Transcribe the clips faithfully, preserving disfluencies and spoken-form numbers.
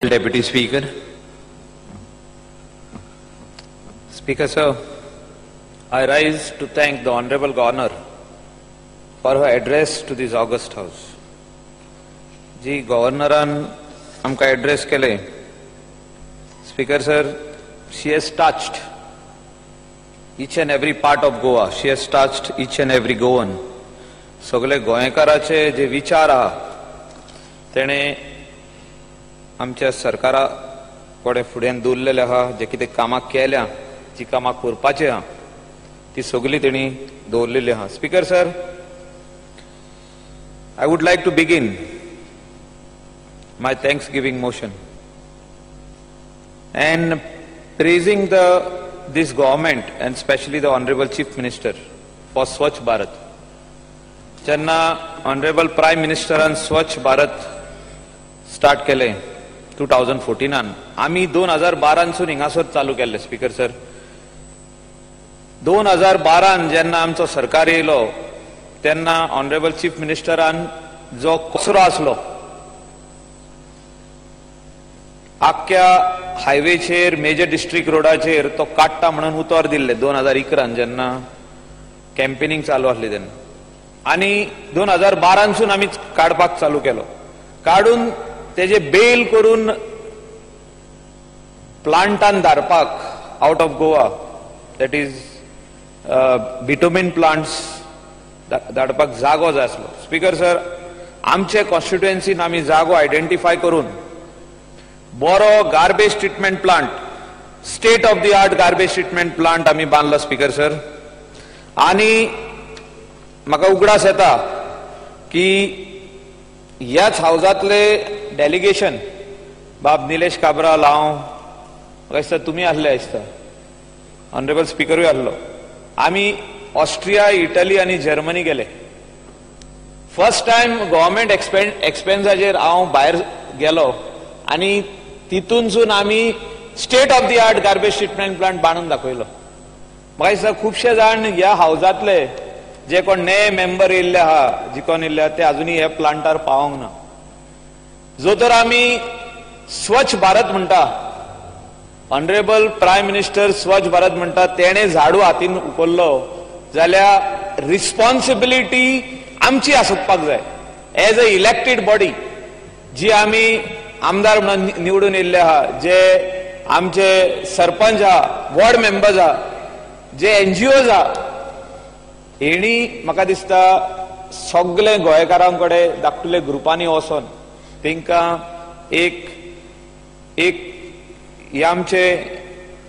Deputy Speaker. Speaker sir, I rise to thank the Honourable Governor for her address to this August House. G Governor an हमका address के लिए, Speaker sir, she has touched each and every part of Goa. She has touched each and every Goan. सगले गोंयकाराचे जे विचार आहा तेणे आमच्या सरकारा कडेन फुडें दवरलेलें आहा, जे कितें कामां केल्या, जी कामां करपाची आहा ती सगळी तेणी दवरलेली आहा. Speaker sir, I would like to begin my thanksgiving motion and praising the this government and specially the honourable chief minister for Swachh Bharat. जेन्ना ऑनरेबल प्रायम मिनिस्टरान स्वच्छ भारत स्टार्ट केलें टू थाउजंड फोर्टीनान, आमी दोन हजार बारानसून हिंगासर चालू केल्लें. स्पीकर सर, दोन हजार बारान जेन्ना आमचो सरकार येयलो तेन्ना ऑनरेबल चीफ मिनिस्टरान जो कचरो आसलो आख्या हायवेचेर मेजर डिस्ट्रिक्ट रोडाचेर तो काडटा म्हणून उतर दिल्लें दोन हजार इकरान जेन्ना कॅम्पेनिंग चालू आसली तेन्ना, आनी दोन हजार बारानसून आमी काडपाक चालू केलो. काडून तेजे बेल करून प्लांटान धाडपाक out of Goa, that is bitumen plants धाडपाक जागो जाय आसलो. स्पीकर सर, आमचे कॉन्स्टिट्युएन्सीन आमी जागो आयडेंटिफाय करून बरो garbage treatment plant, state of the art garbage treatment plant आमी बांदला. स्पीकर सर, आनी म्हाका उगडास येता की ह्याच हावजांतले डेलिगेशन बाब निलेश काब्राल, हांव म्हाका दिसता तुमी आसले दिसता, ऑनरेबल स्पीकरूय आसलो, आमी ऑस्ट्रिया, इटली आनी जर्मनी गेले. फर्स्ट टायम गव्हर्मेंट एक्सपेन्साचेर हांव भायर गेलो आनी तितूनसून आमी state of the art garbage treatment plant बांदून दाखयलो. म्हाका दिसता खुबशे जाण ह्या हावजांतले जे कोण नवे मेंबर येयल्ले आहा, जे कोण येयल्ले आहा ते आजुनूय ह्या प्लांटार पावोंक ना. जो तर आमी स्वच्छ भारत म्हणटा, ऑनरेबल प्रायम मिनिस्टर स्वच्छ भारत म्हणटा, तेणे झाडू हातीन उखल्लो जाल्यार रिस्पॉन्सिबिलिटी आमची आसपाक जाय एज अ इलेक्टेड बॉडी, जी आमी आमदार म्हणून निवडून येयल्ले आहा, जे आमचे सरपंच आहा, वॉर्ड मेंबर्स आहा, जे एनजीओज आहा, हेणी म्हाका दिसता सगळे गोंयकारांकडे धाकटुले ग्रुपांनी वचोन तेंकां एक एक हे आमचे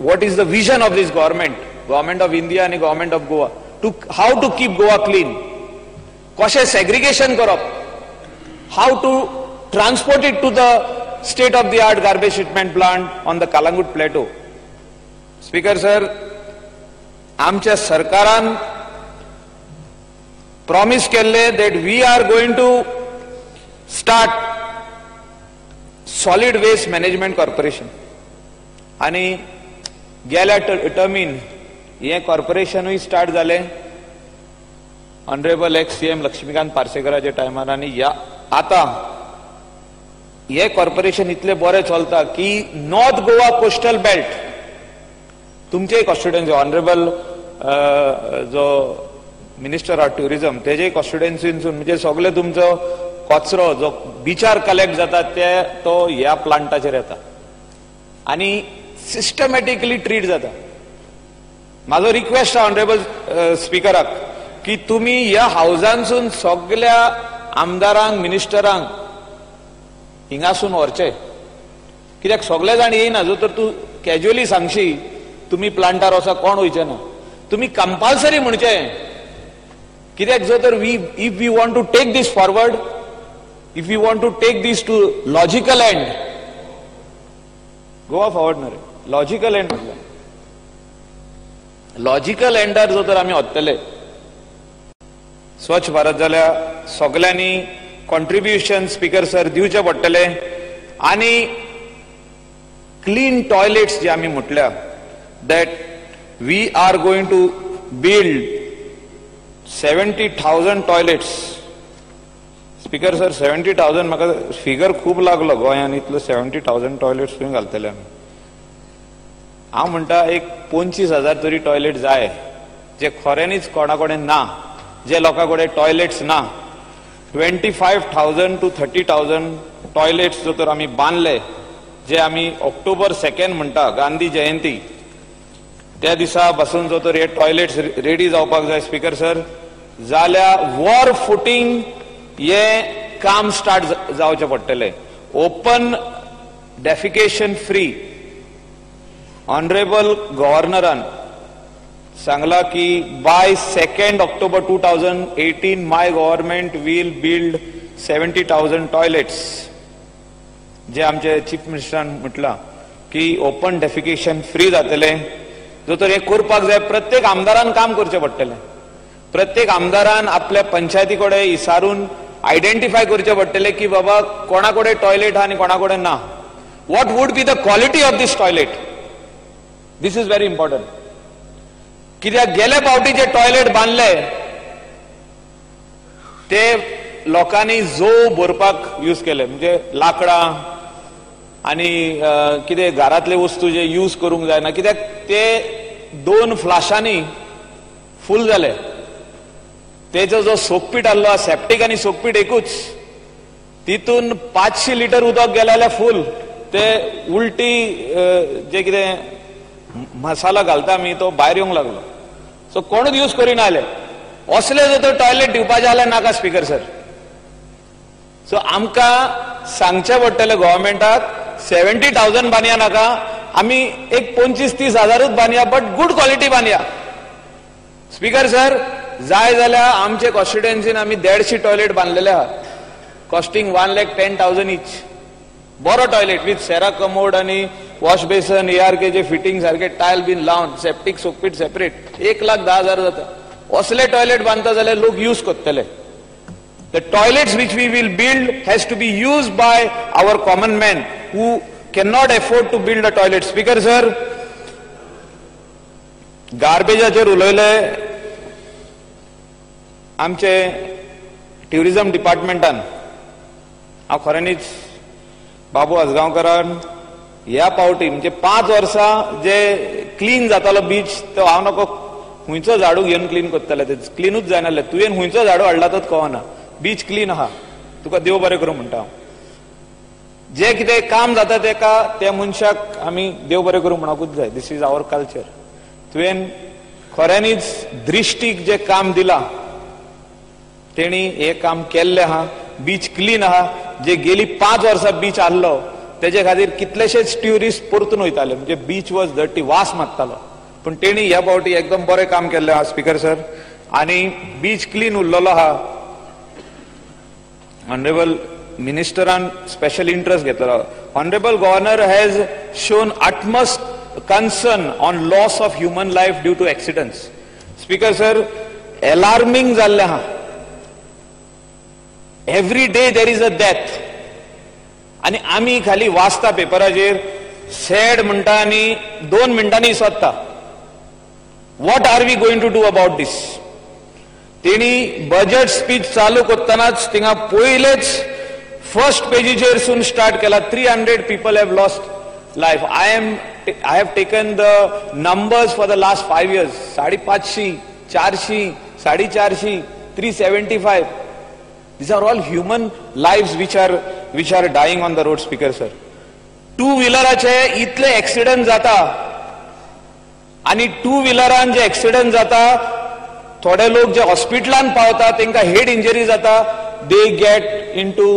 what is the vision of this government, government of India आनी government of Goa, to how to keep Goa clean, कशें सेग्रिगेशन करप, हाव to transport it to the state of the art garbage treatment plant on the Calangute plateau. Speaker sir, आमच्या सरकारान promise केले that we are going to start solid waste management corporation आणि गेल्या टर्मीन हे कॉर्पोरेशनूय स्टार्ट झाले ऑनरेबल एक्स सीएम लक्ष्मीकांत पार्सेकराच्या टायमार, आणि ह्या आता हे कॉर्पोरेशन इतले बरे चलता की नॉर्थ गोवा कोस्टल बेल्ट, तुमचे कॉन्स्टिट्युएन्सी ऑनरेबल जो मिनिस्टर ऑफ टुरिजम तेजे कॉन्स्टिट्युएन्सीनसून म्हणजे सगळे तुमचो कचरो जो बिचार कलेक्ट जाता ते तो ह्या प्लांटाचेर येता आनी सिस्टमॅटिकली ट्रीट जाता. म्हाजो रिक्वेस्ट आहा ऑनरेबल स्पीकराक की तुमी ह्या हावजांसून सगळ्या आमदारांक, मिनिस्टरांक हिंगासून व्हरचे, कित्याक सगळे जाण येयना. जो तर तूं कॅज्युअली सांगशी तुमी प्लांटार वचो कोण वयचे ना, तुमी कंपल्सरी म्हणचे, कित्याक जो तर we if we want to take this forward, if we want to take this to logical end, Goa forward ना रे, लॉजिकल एंड म्हटलं, लॉजिकल एंडार जो तर आमी वतले स्वच्छ भारत जाल्यार सगळ्यांनी कॉन्ट्रिब्युशन स्पीकर सर दिवचे पडटले. आनी क्लीन टॉयलेट्स जे आमी म्हटल्या that we are going to build seventy thousand toilets speaker sir seventy thousand म्हाका फिगर खूब लागलो गोंयांत इतलो सेव्हन्टी थावजंड टॉयलेट्स खंय घालतले आमी हांव म्हणटा एक पंचवीस हजार तरी टॉयलेट जाय जे खऱ्यांनीच कोणा कडेन ना जे लोकां कडेन टॉयलेट्स ना twenty five thousand to thirty thousand toilets जो तर आमी बांदले जे आमी ऑक्टोबर सेकेंड म्हणटा गांधी जयंती त्या दिसा पासून जो तर हे टॉयलेट्स रेडी जावपाक जाय स्पीकर सर जाल्या वॉर फुटींग ये काम स्टार्ट जावचे पडटले ओपन डेफिकेशन फ्री ऑनरेबल गव्हर्नरान सांगला की by second October two thousand eighteen my government will build seventy thousand toilets जे आमचे चीफ मिनिस्टरान म्हटला की ओपन डेफिकेशन फ्री जातले जो तर हे करपाक जाय प्रत्येक आमदारान काम करचे पडटले प्रत्येक आमदारान आपल्या पंचायतीकडे इसारून आयडेंटिफाय करचे पडटले की बाबा कोणाकडे टॉयलेट आणि कोणाकडे ना what would be the quality of this toilet this is very important कित्याक गेले पावटी जे टॉयलेट बांधले ते लोकांनी जो भरपाक यूज केले म्हणजे लाकडां आणि कितें घरातले वस्तू जे यूज करूंक जायना कित्याक ते दोन फ्लाशांनी फुल जाले तेजो जो सोकपीट आसलो सेप्टिक आनी सोकपीट एकूच तितून पांचशे लिटर उदक गेले जाल्यार फूल ते उलटी जे कितें मसाला घालता आमी तो भायर येवंक लागलो सो कोणूच यूज करिना आले असले जो तो टॉयलेट दिवपाचे आसले नाका स्पीकर सर सो आमकां सांगचे पडटले गव्हर्नमेंटाक सेव्हन्टी थावजंड बांदया नाका आमी एक पंचवीस तीस हजारूच बांदया बट गुड क्वॉलिटी बांदया स्पीकर सर जाय जाल्यार आमचे कॉन्स्टिट्युएन्सीन आमी देडशी टॉयलेट बांदलेले आहात costing one lakh ten thousand each बरो टॉयलेट विथ सेरा कमोड आनी वॉश बेसन एआरके जे फिटींग सारखे टायल बीन लावन सेप्टिक सोकपीट सेपरेट एक लाख धा हजार जाता असले टॉयलेट बांदता जाल्यार लोक यूज करतले the toilets which we will build has to be use by our common man who can not afford to build a toilet speaker sir गार्बेजाचेर उलयले आमचे ट्युरिजम डिपार्टमेंटान हांव खऱ्यांनीच बाबू आजगांवकारान ह्या पावटी म्हणजे पांच वर्सां जे क्लीन जातालो बीच तो हांव नकळो खंयचो झाडू घेवन क्लीन करताले ते क्लिनूच जायनासले तुवें खंयचो झाडू हाडला तोच कळना बीच क्लीन आहा तुका देव बरें करूं म्हणटा हांव जे कितें काम जाता तेका त्या मनशाक आमी देव बरें करूं म्हणूंकूच जाय दीस इज आवर कल्चर तुवें खऱ्यांनीच दृश्टीक जे काम दिलां तेणी हे काम केल्ले आहा बीच क्लीन आहा जे गेली पांच वर्सां बीच आसलो तेजे खातीर कितलेशेच ट्युरिस्ट परतून वयताले म्हणजे बीच वॉज डर्टी वास मारतालो पूण तेणी ह्या फावटी एकदम बरें काम केल्लें आहा स्पीकर सर आनी बीच क्लीन उरलेलो आहा ऑनरेबल मिनिस्टरान स्पेशल इंट्रस्ट घेतलो honourable governor has shown utmost concern on loss of human life due to accidents speaker sir alarming जाल्लें आहा every day there is a death आणि आम्ही खाली वाचता पेपराचेर सॅड म्हणटा आनी दोन मिनटांनी सोदता what are we going to do about this तेणी बजेट स्पीच चालू करतनाच थिंगा पयलेच फर्स्ट पेजीचेर सून स्टार्ट केला three hundred people have lost life I am I have taken the numbers for the last five years साडे पाचशी चारशी साडे चारशी three seventy five These are all human lives which are which are dying on the road, speaker sir. Two wheeleraचे इतले accident जाता आणि two wheeleran जे accident जाता थोडे लोक जे हॉस्पिटलान पावता तेंका हेड इंजरी जाता they get into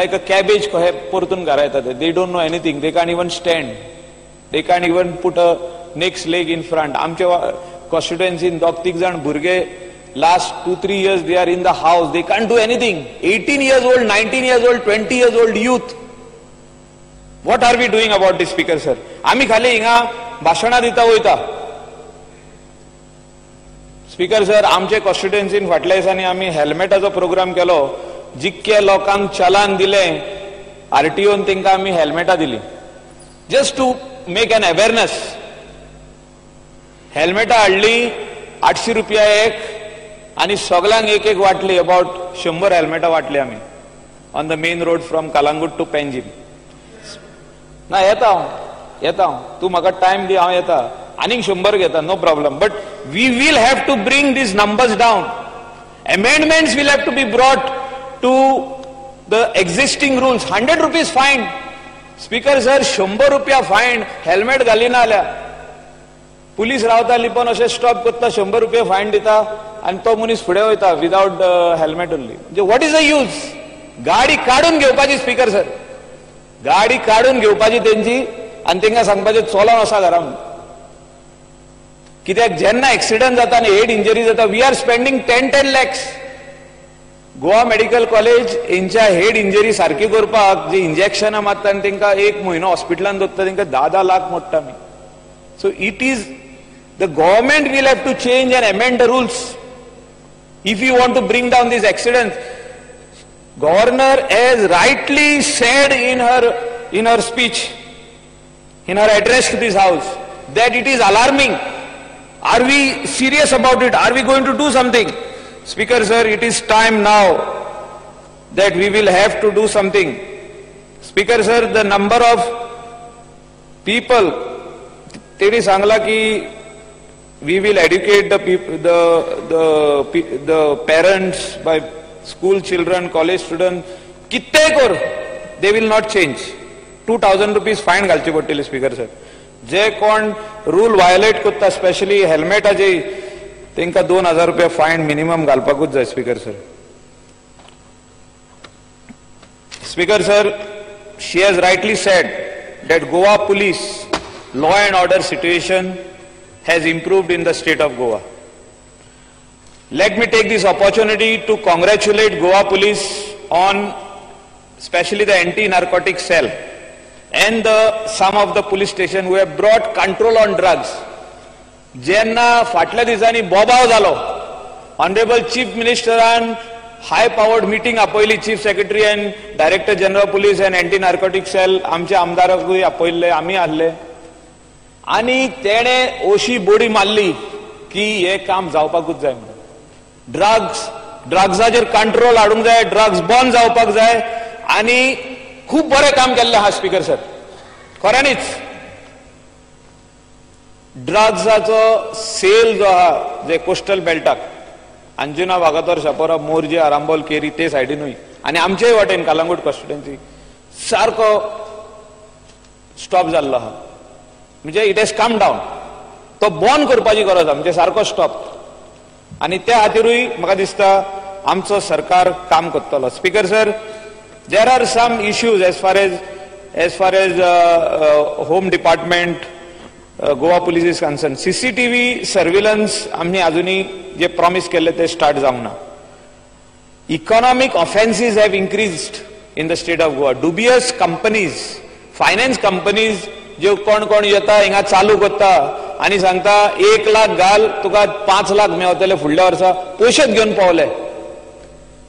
like a cabbage कोहे परतून घरा येतात they don't know anything they can't even stand they can't even put a next leg in front आमच्या constituency दोग तीग जाण भुरगे Last two three years they are in the house. They can't do anything. eighteen years old, nineteen years old, twenty years old youth. What are we doing about this, speaker sir? आमी खाली हिंगा भाषणां दिता वयता. Speaker sir, आमचे कॉन्स्टिट्युएन्सीन फाटल्या दिसांनी आमी हेल्मेटाचो programme केलो. जितके लोकांक चलान दिले आरटीओन तेंका आमी हेल्मेटां दिली. Just to make an awareness. हेल्मेटां हाडली आठशी रुपया एक आणि सगळ्यांक एक एक वाटली अबाउट शंभर हेल्मेटां वाटली आम्ही on the main road from Calangute to Panjim. ना येता हांव येता हांव तूं म्हाका टायम दी हांव येता आनीक शंभर घेता no problem but we will have to bring these numbers down. Amendments will have to be brought to the existing rules. Hundred rupees fine. Speaker sir शंभर रुपया फायन हेल्मेट घालिना आल्या पुलीस रावता लिपोन असे स्टॉप करता शंभर रुपये फायन दिता आणि तो मनीस पुढे वयता विदाउट हेल्मेट ओनली. म्हणजे व्हॉट इज द यूज. गाडी काढून घेवपाची स्पीकर सर गाडी काढून घेवपाची त्यांची आणि तेंका सांगपाचे चलोन असा घरा म्हणून. कित्याक जेन्ना एक्सिडंट जाता आणि हेड इंजरी जाता we are spending ten ten lakhs. Goa medical college हेंच्या हेड इंजरी सारकी करपाक जी इंजेक्शनां मारता आणि तेंका एक म्हयनो हॉस्पिटलान दवरता तेंका धा धा लाख मोडटा आमी. So it is the government will have to change and amend the rules if you want to bring down these accidents. Governor has rightly said in her in her speech, in her address to this house, that it is alarming. Are we serious about it? Are we going to do something? Speaker sir, it is time now that we will have to do something. Speaker sir, the number of people teri sangla ki we will educate the people, the the the parents by school children, college students. Kitte kor, they will not change. Two thousand rupees fine galchi potile speaker sir. जे कोण rule violate करता, especially helmet आजे, तेंका दोन हजार रुपया fine minimum घालपाकूच जाय speaker sir. Speaker sir, she has rightly said that Goa police law and order situation has improved in the state of Goa. Let me take this opportunity to congratulate Goa Police on especially the Anti Narcotic Cell and the some of the police station who have brought control on drugs. Jenna फाटल्या दिसांनी बोबाव जालो. Honorable Chief Ministeran high powered meeting आपयली Chief Secretary and Director General Police and Anti Narcotic Cell आमचे आमदाराकूय आपयले आमी आसले आणि तेणे ओशी बोडी मारली की हे काम जावपाकूच जाय. ड्रग्स ड्रग्साचेर कंट्रोल हाडूंक जाय. ड्रग्स बंद जावपाक जाय आणि खूप बरें काम केल्लें आहा स्पीकर सर. खऱ्यांनीच ड्रग्साचो सेल जो आहा जे कोस्टल बेल्टाक अंजुना वागातोर शापोरा मोरजे आरांबोल केरी ते सायडीनूय आणि आमचेय वाटेन कालांगूट कॉन्स्टिट्युएन्सी सारको स्टॉप जाल्लो आहा. म्हणजे इट हेज कम डाऊन. तो बंद करपाची गरज म्हणजे सारको स्टॉप आणि त्या खातीरूय म्हाका दिसता आमचो सरकार काम करतलो. Speaker sir there are some issues as far as as far as home department Goa police is concern. CCTV surveillance आमी अजूनय जे प्रॉमिस केल्ले ते स्टार्ट जावंक ना. Economic offences have increased in the state of Goa. Dubious companies finance companies जे कोण कोण येता हिंगा चालू करता आणि सांगता एक लाख घाल तुका पाच लाख मेवतले फुडल्या वर्सा पोशेत घेऊन पावले.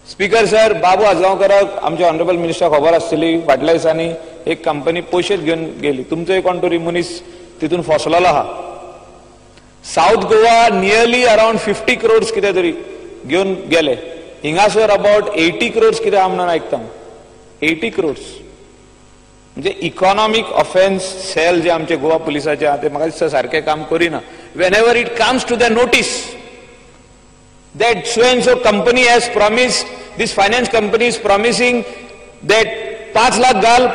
स्पीकर सर बाबू आजगावकराक आमचे ऑनरेबल मिनिस्टर खबर आसतली फाटल्या दिसांनी एक कंपनी पोशेत घेऊन गेली. तुमचोय कोण तरी मनीस तितून फसलेलो आहा. South Goa nearly around fifty crores कितें तरी घेऊन गेले. हिंगासर अबाउट एटी क्रोर्स कितें आहा म्हणून आयकता एटी क्रोर्स. म्हणजे इकॉनॉमिक ऑफेन्स सेल जे आमचे गोवा पुलिसाचे आहा ते म्हाका दिसता सारखे काम करिना. Whenever it comes to the notice that so and so company has promised this finance company is promising that पाच लाख घाल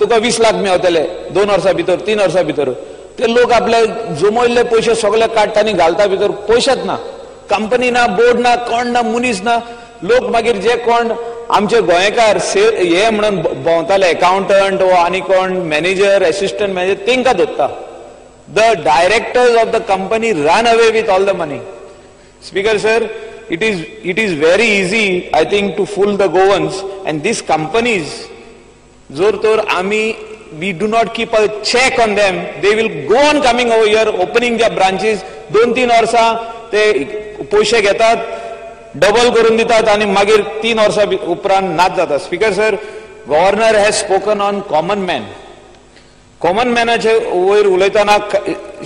तुका वीस लाख मेवतले दोन वर्सां भितर तीन वर्सां भितर. ते लोक आपले जमयल्ले पयशे सगळे काडटा आनी घालता भितर पयशेच ना. कंपनी ना बोर्ड ना कोण ना मनीस ना. लोक मागीर जे कोण आमचे गोंयकार हे म्हणून भोंवताले अकाउंटंट व आनी कोण मॅनेजर एसिस्टंट मॅनेजर तेंका दत्ता. The directors of the company run away with all the money. Speaker sir it is it is very easy I think to fool the Goans and this companies जोर तोर आमी we do not keep a check on them they will go on coming over here opening the branches. दोन तीन वर्सां ते पयशे घेतात double करून दितात आणि मागीर तीन वर्सां उपरांत नाच जाता. Speaker sir governor has spoken on common man. Common Manager over Uletana,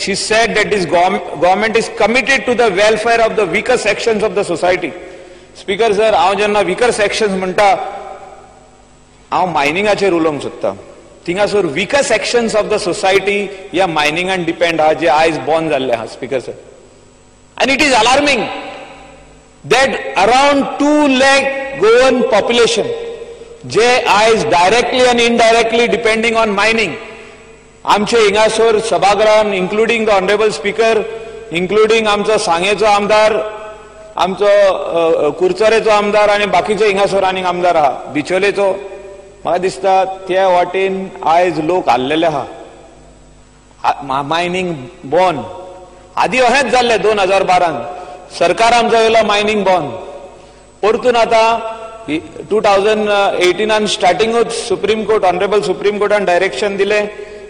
she said that this government is committed to the welfare of the weaker sections of the society. Speaker sir, Aojanna weaker sections manta, Ao mining ache rulam sutta. Thinga sir, weaker sections of the society, ya mining and depend ha, je eyes born zalle ha, Speaker sir. And it is alarming that around two lakh Goan population, जे eyes directly and indirectly depending on mining. आमचे इंगासोर सभागृहान including the honorable speaker, including आमचो सांगेचो आमदार, आमचो कुर्चरेचो आमदार आणि बाकीचे इंगासोर आणि आमदार हा बिचोलेचो मला दिसता त्या वाटेन आयज लोक आलेले हा मायनिंग बॉन आधी अहेच झाले दोन हजार बारा सरकार आमचा वेला मायनिंग बॉन परतून आता two thousand eighteen starting supreme court honourable supreme कोर्टान डायरेक्शन दिले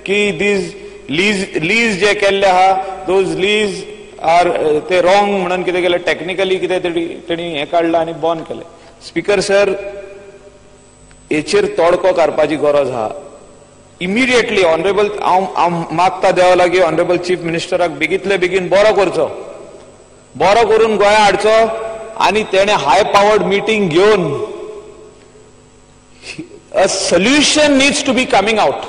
कि these lease, lease जे केल्ले हा, those lease are ते wrong म्हणून कितें केले टेक्निकली कितें तेणी हे काढला आणि बॉन केले स्पीकर सर हेचेर तोडको काडपाची गरज हा इमिडिएटली ऑनरेबल हांव मागता देवा लागीं ऑनरेबल चीफ मिनिस्टराक बेगीतले बेगीन बरो करचो बरो करून गोंया हाडचो आणि तेणे हाय पावर्ड मिटींग घेवन a solution needs to be coming out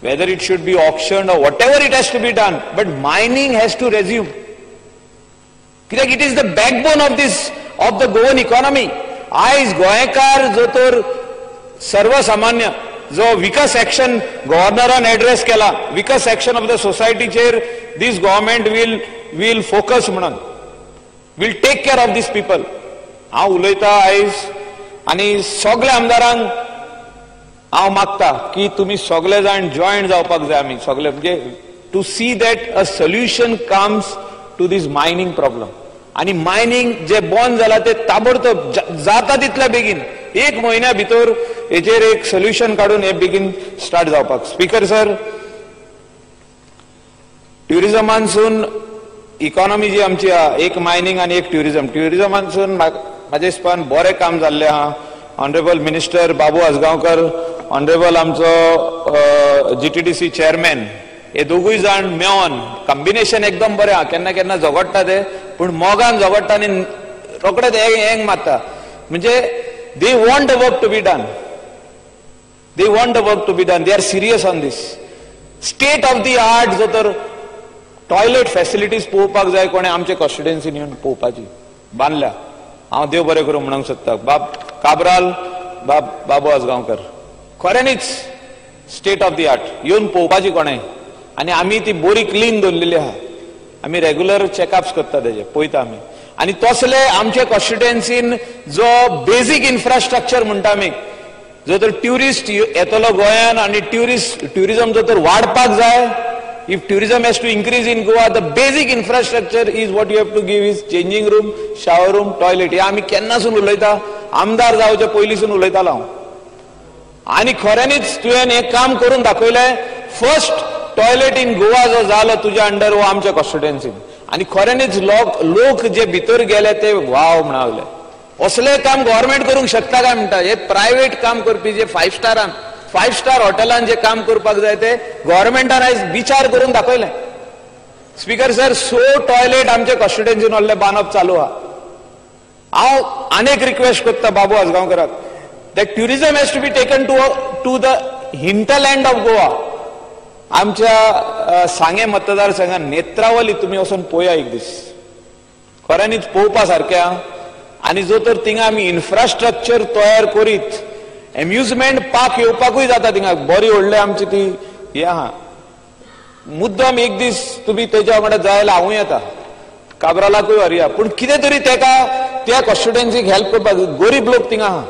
whether it should be auctioned or whatever it has to be done, but mining has to resume. It is the backbone of this, of the Goan economy. Aaj Goyekar jo tor sarva samanya, jo weaker section governor on address kela, weaker section of the society chair, this government will will focus mnan, will take care of these people. Haan uloita aaj, ani sogle amdarang, हांव मागता की तुम्ही सगळे जाण join जावपाक जाय आमी सगळे म्हणजे to see that a solution comes to this mining problem आणि मायनिंग जे बंद झाला ते ताबडतोब जाता तितल्या बेगीन एक म्हयन्या भितर हेचेर एक सोल्युशन काढून हे बेगीन स्टार्ट जावपाक स्पीकर सर ट्युरिजमानसून इकॉनॉमी जी आमची हा एक मायनिंग आणि एक ट्युरिजम ट्युरिजमानसून म्हाज्या हिसपान बरें काम जाल्लें आहा honourable minister Babu Ajgaonkar honourable आमचो जीटीडीसी चेअरमॅन हे दोगूय जाण मेळोन कॉम्बिनेशन एकदम बरें हा केन्ना केन्ना झगडटा ते पूण मोगान झगडटा आनी रोखडेच हेंग मारता म्हणजे they want the work to be done they want the work to be done they are serious on this state of the art जो तर टॉयलेट फॅसिलिटीज पळोवपाक जाय कोणे आमचे कॉन्स्टिट्युएन्सीन येवन पळोवपाची बांदल्या हांव देव बरें करूं म्हणूंक सोदता बाब काब्राल बाब बाबू आजगांवकर खऱ्यानीच स्टेट ऑफ दी आर्ट येऊन पोवपाची कोणाय आणि आम्ही ती बोरी क्लीन दवरलेली हा आम्ही रेग्युलर चेकअप्स करता तेजे पळयता आम्ही आणि तसले आमचे कॉन्स्टिट्युएन्सीन जो बेजीक इन्फ्रास्ट्रक्चर म्हणटा आमी जो तर ट्युरिस्ट येतलो गोंयान आणि ट्युरिस्ट ट्युरिजम जो तर वाडपाक जाय if tourism has to increase in Goa the basic infrastructure is what you have to give is changing room shower room toilet हे आम्ही केन्नासून उलयता आमदार जावचे पयलीसून उलयतालो हांव आणि खऱ्यानेच तुवें हे काम करून दाखयलें फर्स्ट टॉयलेट इन गोवा जो जालो तुझ्या अंडर वो आमच्या कॉन्स्टिट्युएन्सीन आणि खऱ्यानेच लोक लोक जे भितर गेले ते वाव म्हणाले असले काम गव्हर्नमेंट करूंक शकता काय म्हणटा हे प्रायव्हेट काम करपी जे फायव्ह स्टारान फायव्ह स्टार हॉटेलान जे काम करपाक जाय ते गव्हर्नमेंटान आयज विचार करून दाखयलें स्पीकर सर सो टॉयलेट आमच्या कॉन्स्टिट्युएन्सीन व्हडले बांदप चालू हा हांव आनीक रिक्वेस्ट करता Babu आजगांवकराक that tourism has to be taken to to the hinterland of Goa. आमच्या सांगे मतदार संघात नेत्रावली तुम्ही वचून पळया एक दीस खऱ्यानीच पळोवपा सारख्या आणि जो तर तिंगा आम्ही इन्फ्रास्ट्रक्चर तयार करीत एम्युजमेंट पार्क येवपाकूय जाता तिंगा बरी व्हडले आमची ती हे आहा मुद्दाम एक दीस तुम्ही तेच्या वांगडा जाय जाल्यार हांवूय येता काब्रालाकूय हरया पूण कितें तरी तेका त्या कॉन्स्टिट्युएन्सीक हेल्प करपाक गरीब लोक तिंगा आहा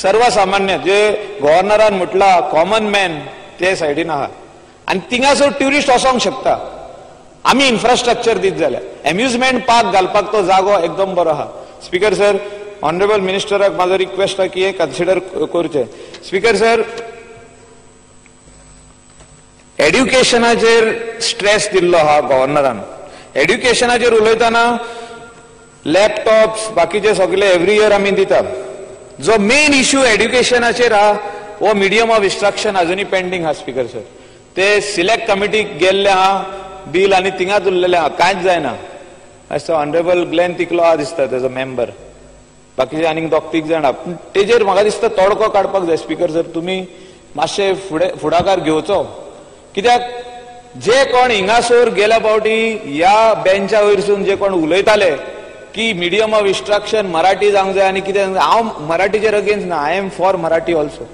सर्वसामान्य जे गव्हर्नरान म्हटला कॉमन मॅन ते सायडीन आहा आणि तिंगासर ट्युरिस्ट वचोंक शकता आम्ही इन्फ्रास्ट्रक्चर दीत जाल्यार एम्युजमेंट पार्क घालपाक तो जागो एकदम बरो आहा स्पीकर सर ऑनरेबल मिनिस्टराक म्हाजो रिक्वेस्ट हा की हे कन्सिडर करचे स्पीकर सर एड्युकेशनाचेर स्ट्रेस दिल्लो हा गव्हर्नरान एड्युकेशनाचेर उलयतना लॅपटॉप्स बाकीचे सगळे एव्हरी इयर आम्ही दिता जो मेन इश्यू एड्युकेशनाचेर हा वो मिडियम ऑफ इंस्ट्रक्शन अजुनी पेंडिंग हा स्पीकर सर ते सिलेक्ट कमिटी गेल्ले हा डील आनी तिंगा उरलेले हा कांयच जायना असो ऑनरेबल ग्लेन तिकलो हा दिसता तेजो मेंबर बाकी आनीक दोग तीग जाणा पूण तेजेर म्हाका दिसता तोडको काडपाक जाय स्पीकर सर तुमी मातशे फुडें फुडाकार घेवचो कित्याक जे कोण हिंगासर गेल्या पावटी ह्या बेंचा वयरसून जे कोण उलयताले की मिडियम ऑफ इंस्ट्रक्शन मराठी जावंक जाय आनी कितें हांव मराठीचेर अगेन्स्ट ना I am for Marathi also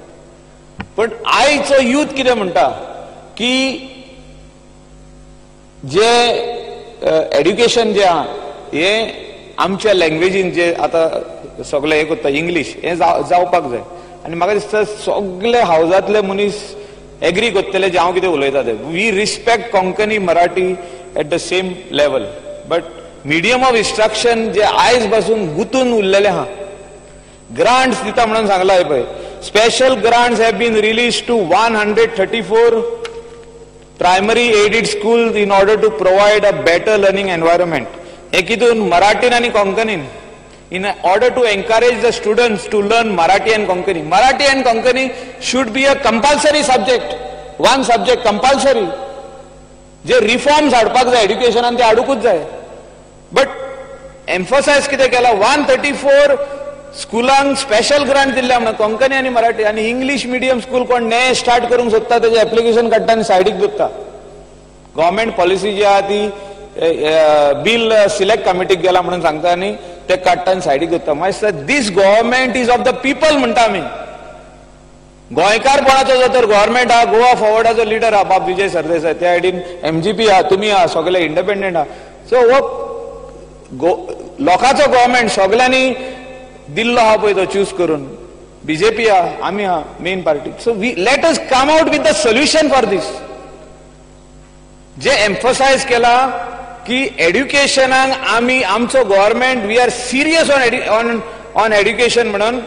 पण आयचो यूथ कितें म्हणटा की जे एड्युकेशन जे हा हे आमच्या लँग्वेजीन जे आता सगळे हे करता इंग्लीश हे जावपाक जाय आनी म्हाका दिसता सगळे हावजांतले मनीस एग्री करतले जे हांव कितें उलयता ते we respect Konkani Marathi at the same level but medium of instruction जे आयज पासून गुंतून उरलेले हा ग्रांट्स दिता म्हणून सांगला हे पळय special grants have been release to one hundred thirty four primary aided school in order to provide a better learning environment हे कितून मराठीन आनी कोंकणीन in order to encourage the students to learn Marathi and Konkani Marathi and Konkani should be a compulsory subject one subject compulsory जे reforms हाडपाक जाय एड्युकेशनान ते हाडूंकूच जाय बट एम्फोसायज कितें केला वन थर्टी फोर स्कुलांक स्पेशल ग्रांट दिल्ले म्हणून कोंकणी आनी मराठी आनी इंग्लीश मिडियम स्कूल कोण नवे स्टार्ट करूंक सोदता तेजे एप्लिकेशन काडटा आनी सायडीक दवरता गव्हर्मेंट पॉलिसी जी आहा ती बिल सिलेक्ट कमिटीक गेला म्हणून सांगता आनी ते काडटा आनी सायडीक दवरता मागीर this government is of the people म्हणटा आमी गोंयकारपणाचो जो तर गव्हर्मेंट हा गोवा फॉवर्डाचो लिडर हा बाब विजय सरदेसाय त्या आयडीन एमजीपी हा तुमी हा सगळे इंडिपेंडंट हा सो हो लोकांचो गव्हर्मेंट सगळ्यांनी दिल्लो हा पळय तो चूज करून बीजेपी हा आमी हा main party so we let us come out with the solution for this जे एम्फोसायज केला की एड्युकेशनाक आमी आमचो government we are serious on on on education म्हणून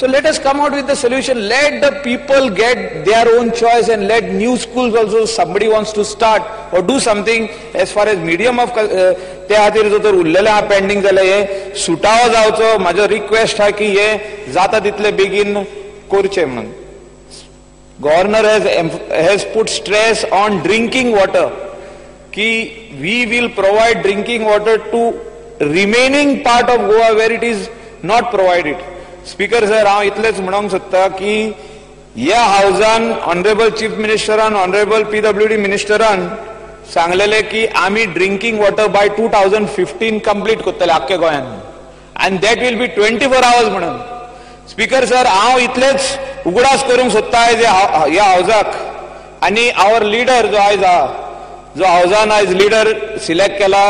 so let us come out with the solution let the people get their own choice and let new schools also somebody wants to start or do something as far as medium of त्या खातीर जो तर उरलेले हा pending जाल्यार हे सुटावो जावचो म्हाजो रिक्वेस्ट हा की हे जाता तितले बेगीन करचें म्हणून governor has has put stress on drinking water की we will provide drinking water to remaining part of Goa where it is not provided speaker sir हांव इतलेंच म्हणूंक सोदता की ह्या हावजान ऑनरेबल चीफ मिनिस्टरान ऑनरेबल पीडब्ल्यूडी मिनिस्टरान सांगलेले की आम्ही drinking water by two thousand fifteen complete करतले आख्या गोयान and that will be twenty four hours म्हणून स्पीकर सर हांव इतलेच उगडास करूंक सोदता आयज ह्या हावजाक आनी आवर लिडर जो आयज हा जो हावजान आयज लिडर सिलेक्ट केला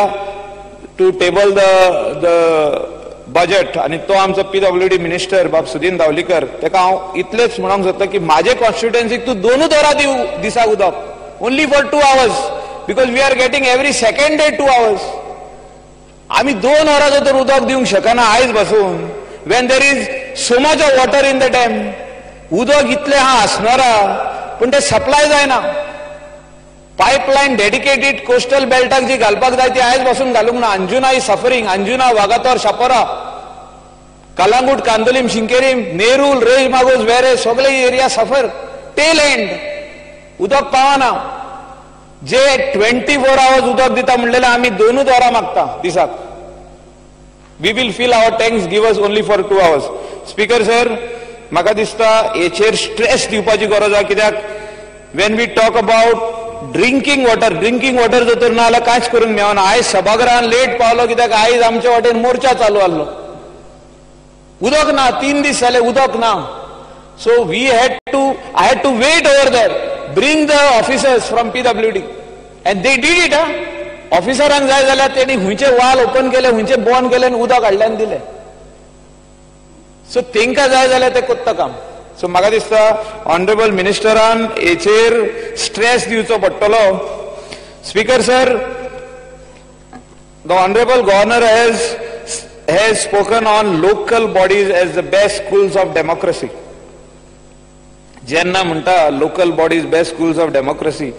to table the the budget आनी तो आमचो पीडब्ल्यूडी मिनिस्टर बाब सुदीन धावलीकर तेका हांव इतलेच म्हणूंक सोदता की म्हाजे कॉन्स्टिट्युएन्सीक तूं दोनूच वरां दिसाक उदक only for two hours because we are getting every second day two hours आम्ही दोन वरांचो तर उदक दिवंक शकना आयज बसून when there is so much of water in the dam उदक इतले हा आसनारा पण ते सप्लाय जायना पायपलायन डेडिकेटेड कोस्टल बेल्टाक जी घालपाक जाय ती आयज बसून घालूंक ना अंजुना इज सफरिंग अंजुना वागातोर शापारा कालांगूट कांदोलीम शिंकेरीम नेरूल रेज मागोस व्हेरे सगळे एरिया सफर टेल एंड उदक पावना जे ट्वेंटी फोर आवर्स उदक दिता म्हणलेले आम्ही दोनूच वरां मागता दिसाक we will feel our tanks give us only for two hours speaker sir म्हाका दिसता हेचेर स्ट्रेस दिवपाची गरज आसा कित्याक when we talk about drinking water drinking water जो तर ना कांयच करून मेळना आयज सभागृहान लेट पावलो कित्याक आयज आमच्या वाटेन मोर्चा चालू आसलो उदक ना तीन दीस जाले उदक ना so we had to I had to wait over there bring the officers from PWD and they did it हा ऑफिसरांक जाय जाल्यार तेणी हुंयचे वाल ओपन केले हुंयचे बंद केले आनी उदक हाडल्यान दिले सो तेंका जाय जाल्यार ते करता काम सो म्हाका दिसता ऑनरेबल मिनिस्टरान हेचेर स्ट्रेस दिवचो पडटलो speaker sir the honourable governor has has spoken on local bodies as the best schools of democracy जेन्ना म्हणटा local bodies best schools of democracy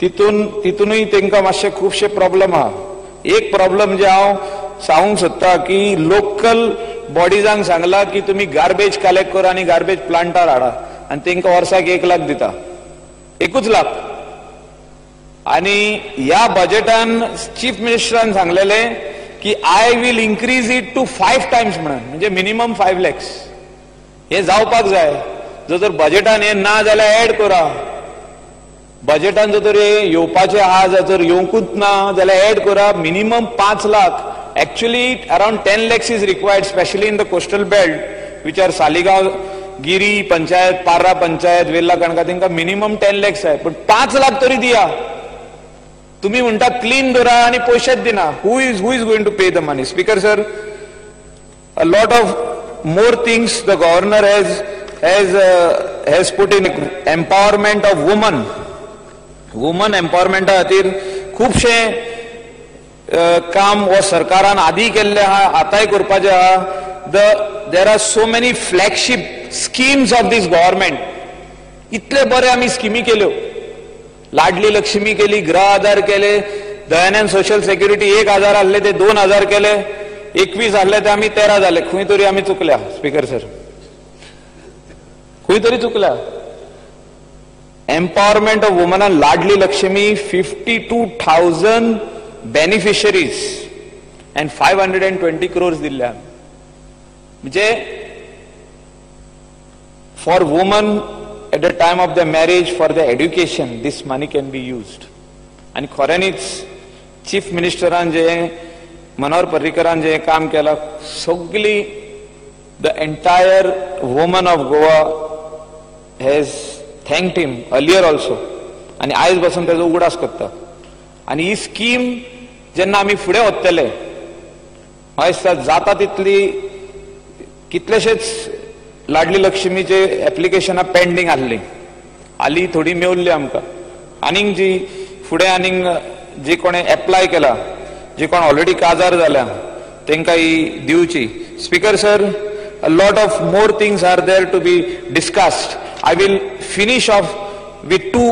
तितून तितूनय तेंका मातशे खुबशे प्रॉब्लेम हा एक प्रॉब्लेम जे हांव सांगूंक सोदता की लोकल बॉडीजांक सांगला की तुम्ही गार्बेज कलेक्ट करा आणि गार्बेज प्लांटार हाडा आणि तेंका वर्षाक एक लाख दिता एकूच लाख आणि या बजेटान चीफ मिनिस्टरान सांगलेले की I will increase it to five times म्हणजे मिनिमम फाइव लॅक्स हे जावपाक जाय जो तर बजेटान हे ना जाल्यार ऍड करा बजेटान जो तर येवपाचे आहा जर येवंकूच ना जाल्यार ऍड करा मिनिमम पांच lakh Actually, around ten lakhs is required, especially in the coastal belt, which are Saligao, Keri Panchayat, Parra Panchayat, Vila Kankatinka, minimum ten lakhs hai. But five lakh tari diya. Tumi unta clean dora ani poshat dina. Who is who is going to pay the money? Speaker sir, a lot of more things the governor has has uh, has put in empowerment of women. Women empowerment atir khub she. काम वो सरकारान आधी केल्ले आहा आतांय करपाचे आहा the there are so many flagship schemes of this government इतले बरे आम्ही स्किमी केल्यो लाडली लक्ष्मी केली गृह आधार केले दयानंद सोशल सेक्युरिटी एक हजार आसले ते दोन हजार केले एकवीस आसले ते आम्ही तेरा झाले खंय तरी आम्ही चुकल्या स्पीकर सर खंय तरी चुकल्या एम्पावरमेंट ऑफ वुमनान Ladli Laxmi fifty two thousand beneficiaries and five hundred twenty crores दिल्ल्या म्हणजे for women at the time of the marriage for the education this money can be used आणि खऱ्यानीच चीफ मिनिस्टरान जे मनोहर पर्रीकरान जे काम केलं सगळी the entire women of Goa has thanked him earlier also आणि आयज बसून त्याचा उगडास करता आणि ही स्कीम जेन्ना आम्ही फुडें वतले म्हाका जाता तितली कितलेशेच लाडली लक्ष्मीचे एप्लिकेशनां पेंडींग आसली हाली थोडी मेवल्ली आमकां आनीक जी फुडें आनीक जी कोणे एप्लाय केला जी कोण ऑलरेडी काजार जाल्या तेंकां ही दिवची speaker sir a lot of more things are there to be discussed I will finish off with two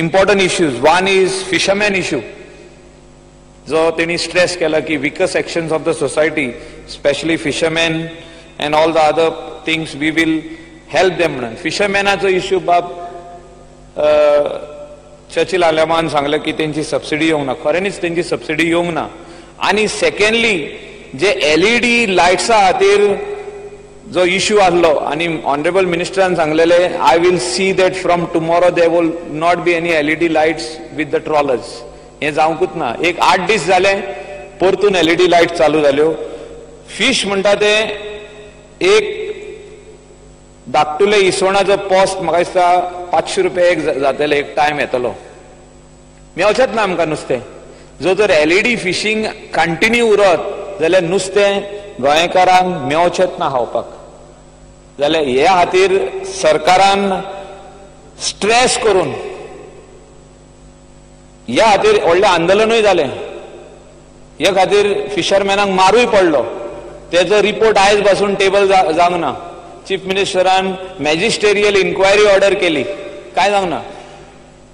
important issues. One is fisherman issue. So they need stress kela ki weaker sections of the society, especially fishermen and all the other things, we will help them. Fishermen as a issue, Bab Churchill Alaman sangla ki tenji subsidy yong na. Korenis tenji subsidy yong na. Ani secondly, je L E D lights atir जो issue आसलो आणि honourable मिनिस्टरान सांगलेले I will see that from tomorrow they will not be any LED lights with the trawlers हे जावंकूच ना एक आठ दीस झाले परतून एलईडी लाइट चालू झाल्यो फिश म्हणटा ते एक धाकटुले इसवणाचो पोस्ट म्हाका दिसता पांचशे रुपया एक जातले एक टायम येतलो मेळचेच ना आमकां नुस्तें जो जर एलईडी फिशींग कंटिन्यू उरत जाल्यार नुस्तें गोंयकारांक मेळचेच ना खावपाक जाल्यार हे खातीर सरकारान स्ट्रेस करून ह्या खातीर व्हडलें आंदोलनूय जालें हे खातीर फिशरमॅनांक मारूय पडलो तेजो रिपोर्ट आयज पासून टेबल जावंक ना चीफ मिनिस्टरान मॅजिस्टेरियल इन्क्वायरी ऑर्डर केली काय जावंक ना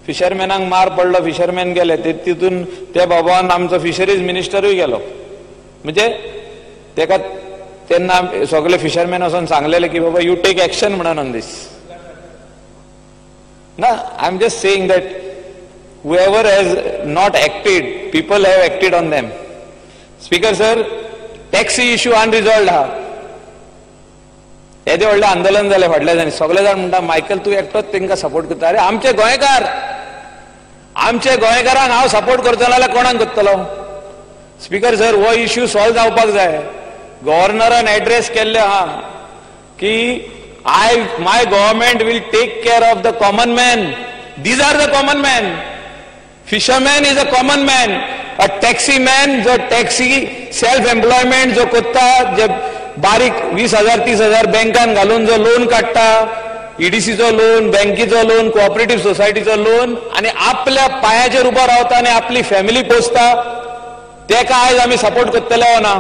फिशरमॅनांक मार पडलो फिशरमॅन गेले ते तितून त्या बाबान आमचो फिशरीज मिनिस्टरूय गेलो म्हणजे तेका तेन्ना सगळे फिशरमॅन वचून सांगलेले की बाबा यू टेक एक्शन म्हणून ऑन दिस ना I am just saying that whoever has not acted people have acted on them speaker sir taxi issue unresolved हा येदे व्हडलें आंदोलन जालें फाटल्या दिसांनी सगळे जाण म्हणटा मायकल तूं एकटोच तेंकां सपोर्ट करता अरे आमचे गोंयकार आमचे गोंयकारांक हांव सपोर्ट करतलो जाल्यार कोणाक करतलो स्पीकर सर हो इश्यू सॉल्व जावपाक जाय गव्हर्नरान एड्रेस केल्ले आहा की I my government will take care of the common man these are the common man fisherman is a common man a taxi man जो टॅक्सी सेल्फ एम्प्लॉयमेंट जो करता जे बारीक वीस हजार तीस हजार बँकान घालून जो लोन काडटा ईडीसीचो लोन बँकेचो लोन कोऑपरेटिव्ह सोसायटीचो लोन आणि आपल्या पायाचेर उबो रावता आणि आपली फॅमिली पोसता तेका आयज आम्ही सपोर्ट करतले हो ना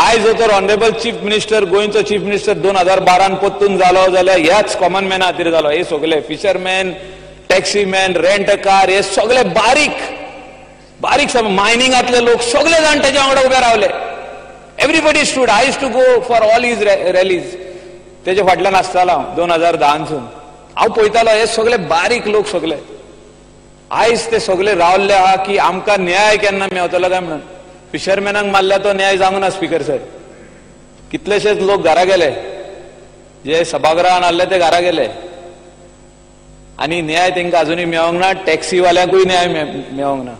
आयज जो तर ऑनरेबल चीफ मिनिस्टर गोयंचो चीफ मिनिस्टर दोन हजार बारान पोत्तून जालो जाल्यार ह्याच कॉमन मॅना खातीर जालो हे सगळे fisherman taxi man rent a car हे सगळे बारीक बारीक मायनिंगातले लोक सगळे जाण तेच्या वांगडा उबे रावले everybody stood I used to go for all his rallies तेजे फाटल्यान आसतालो दोन हजार धानसून हांव पळयतालो हे सगळे बारीक लोक सगळे आयज ते सगळे रावल्ले आहा की आमकां न्याय केन्ना मेळटलो काय म्हणून फिशरमॅनाक मारला तो न्याय जावंक ना स्पीकर साहेब कितलेशेच लोक घरा गेले जे सभागृहांत आसले ते घरा गेले आणि न्याय तांकां अजूनय मेळोंक ना टॅक्सीवाल्यांकूय न्याय मेळोंक ना.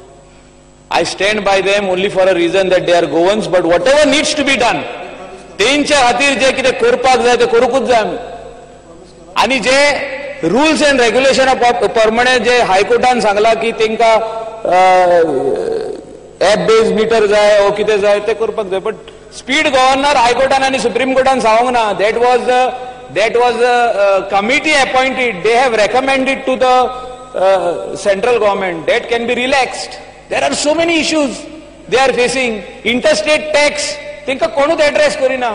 I stand by them only for a reason that they are Goans, but whatever needs to be done, तेंचे खातीर जे कितें करपाक जाय ते करूंकूच जाय आमी. आनी जे रुल्स एंड रेगुलेशन ऑफ परमणे जे हायकोर्टान सांगला की तेंका एप बेज मिटर जाय ओ कितें जाय ते करपाक जाय, बट स्पीड गव्हर्नर हायकोर्टान आनी सुप्रीम कोर्टान सांगूंक ना. That was the that was the committee appointed. They have recommended to the central government that can be relaxed. There are so many issues they are facing. Interstate tax तेंका कोणूच address Kareena.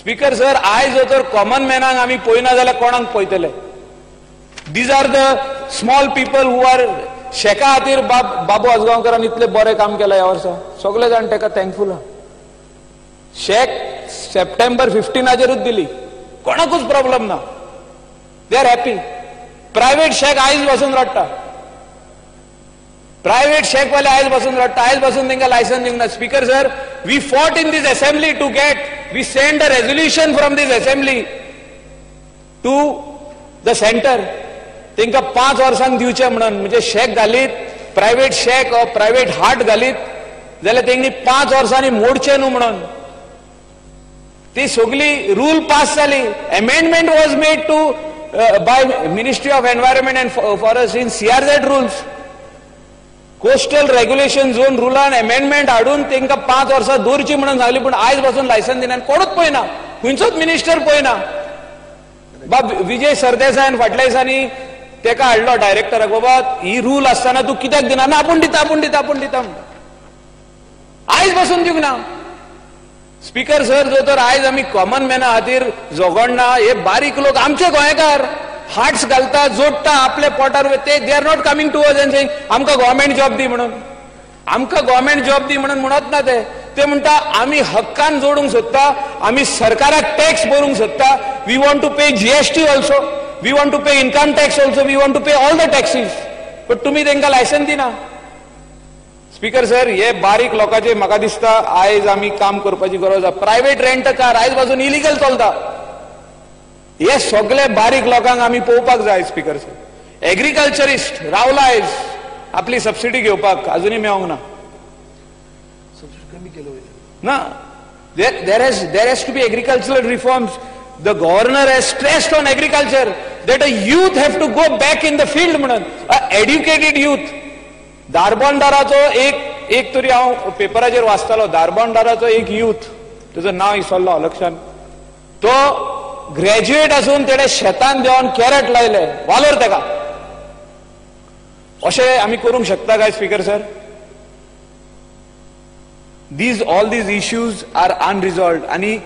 Speaker sir आयज जर common मॅनाक आमी पळयना जाल्यार कोणाक पळयतले. These are the small people who are शेका खातीर बाबू आजगांवकारान इतले बरें काम केलां ह्या वर्सा. सगळे जाण तेका थँकफूल. शेक सप्टेंबर पंधराचेरूच दिली, कोणाकूच प्रॉब्लेम ना. They are happy. Private shack आयज बसून रडटा. Private शेक वाले आयज बसून रडटा. आयज बसून तेंका लायसन्स दिवंक ना. Speaker sir we fought in this assembly to get we send a resolution from this assembly to the centre तेंका पांच वर्सांक दिवचे म्हणून. म्हणजे शेक घालीत private shack or private hut घालीत जाल्यार तेंणी पांच वर्सांनी मोडचे न्हू म्हणून ती सगळी रूल पास जाली. Amendment was made to by ministry of environment and forest in CRZ rules. Coastal regulation zone रुलान अमेंडमेंट हाडून तेंका पांच वर्सां दवरची म्हणून सांगली, पूण आयज पासून लायसन्स दिना. कोणूच पळयना, खंयचोच मिनिस्टर पळयना. बाब विजय सरदेसायन फाटल्या दिसांनी तेका हाडलो डायरेक्टराक, बाबा ही रूल आसतना तूं कित्याक दिना. ना आपूण दिता आपूण दिता आपूण दिता म्हणटा. आयज पासून दिवंक ना. स्पीकर सर जो तर आयज आमी कॉमन मॅना खातीर जोगण्णा हे बारीक लोक आमचे गोंयकार हार्ट्स घालता जोडटा आपल्या पोटार. ते they are not coming to us and saying आमकां गव्हर्नमेंट जॉब दी म्हणून आमकां गव्हर्नमेंट जॉब दी म्हणून म्हणत ना. ते ते म्हणटा आमी हक्कान जोडूंक सोदता, आमी सरकाराक टॅक्स भरूंक सोदता. We want to pay GST also, we want to pay income tax also, we want to pay all the taxes, but तुमी तेंकां लायसन्स दिना. स्पीकर सर हे बारीक लोकांचे म्हाका दिसता आयज आमी काम करपाची गरज आसा. प्रायव्हेट रेंट कार आयज पासून इलिगल चलता. हे सगळे बारीक लोकांक आमी पळोवपाक जाय. स्पीकर सर एग्रीकल्चरिस्ट रावला आयज आपली सबसिडी घेवपाक, अजूनय मेळोंक ना. ना there has there has to be agricultural reforms. The governor has stressed on agriculture that a youth have to go back in the field म्हणून. अ एड्युकेटेड यूथ धारबोंडाराचो एक एक तरी हांव पेपराचेर वाचतालो. धारबोंडाराचो एक यूथ तेजो नांव विसरलो लक्षांत, तो ग्रेज्युएट आसून तेणे शेतान देंवन कॅरेट लायले वालोर तेका. अशें आमी करूंक शकता काय speaker sir? These all these issues are unresolved. आनी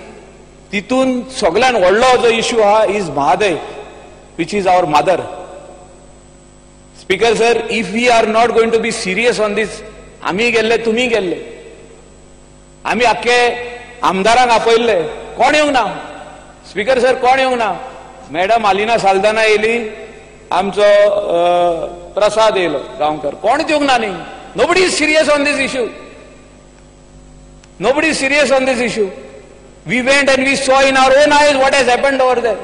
तितून सगळ्यान व्हडलो जो इश्यू आहा is Mahadayi which is our mother. Speaker sir if we are not going to be serious on this, आमी गेल्ले तुमी गेल्ले, आमी आख्खे आमदारांक आपयल्ले, कोण येवंक ना. स्पीकर सर कोण येवंक ना. मॅडम आलिना साल्दाना येयली, आमचो प्रसाद येयलो गांवकर, कोणूच येवंक ना न्ही. Nobody is serious on this issue. Nobody is serious on this issue. We went and we saw in our own eyes what has happened over there.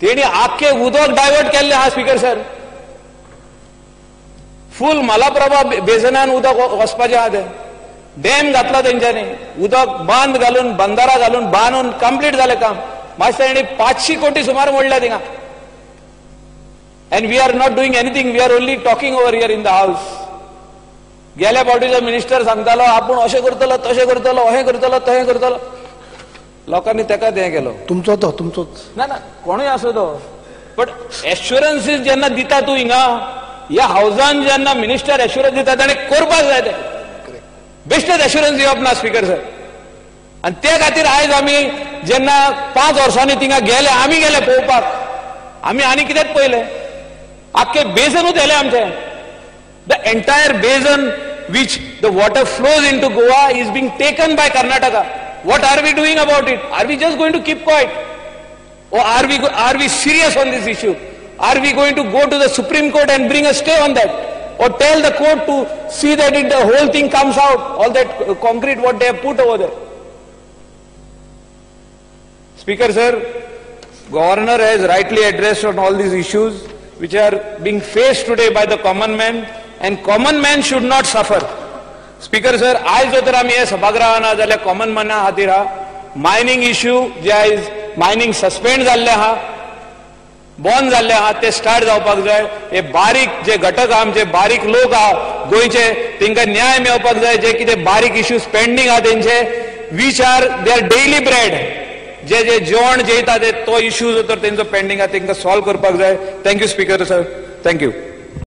तेणी आख्खे उदक डायवर्ट केल्ले आहा स्पीकर सर. फूल मलाप्रभा बेजनान उदक वचपाचें आहा. तें डॅम घातला तेंच्यांनी, उदक बांद घालून बंदारा घालून बांदून कंप्लीट झाले काम. मातशें तांणी पांचशी कोटी सुमार मोडल्या थिंगा. And we are not doing anything, we are only talking over here in the house. गेल्या फावटीचो मिनिस्टर सांगतालो आपूण अशें करतलो तशें करतलो अहें करतलो तहें करतलो. लोकांनी तेका तें केलो. तुमचो तो तुमचोच ना ना कोणूय आसूं तो, बट एश्युरन्सीस जेन्ना दिता तूं हिंगा ह्या हावसान जेन्ना मिनिस्टर एश्युरन्स दिता ताणें करपाक जाय तें. बेश्टेच एश्युरन्स दिवप ना स्पीकर सर. आनी त्या खातीर आयज आमी जेन्ना पांच वर्सांनी थिंगा गेले, आमी गेले पळोवपाक, आमी आनी कितेंच पळयलें. आख्खें बेजनूच येलें आमचें. The entire basin which the water flows into Goa is being taken by Karnataka. What are we doing about it? Are we just going to keep quiet? Or are we, are we serious on this issue? Are we going to go to the Supreme Court and bring a stay on that? Or tell the court to see that it, the whole thing comes out, all that concrete what they have put over there? Speaker sir, Governor has rightly addressed on all these issues which are being faced today by the common man, and common man should not suffer. Speaker sir, आज जो तर आम्ही सभागृहांना जाल्यार common मना खातीर mining issue जे आयज mining suspend जाल्ले आहा, बंद जाल्ले आहा, ते स्टार्ट जावपाक जाय. हे बारीक जे घटक आमचे बारीक लोक आहा गोंयचे, तिंकां न्याय मेळपाक जाय. जे कितें बारीक इश्यूज पेंडींग आहा तेंचे, which are their daily bread, जे जे जेवण जेयता ते तो इश्यूज तर तेंचो पेंडींग आहा, तिंकां सॉल्व करपाक जाय. Thank you speaker sir, thank you.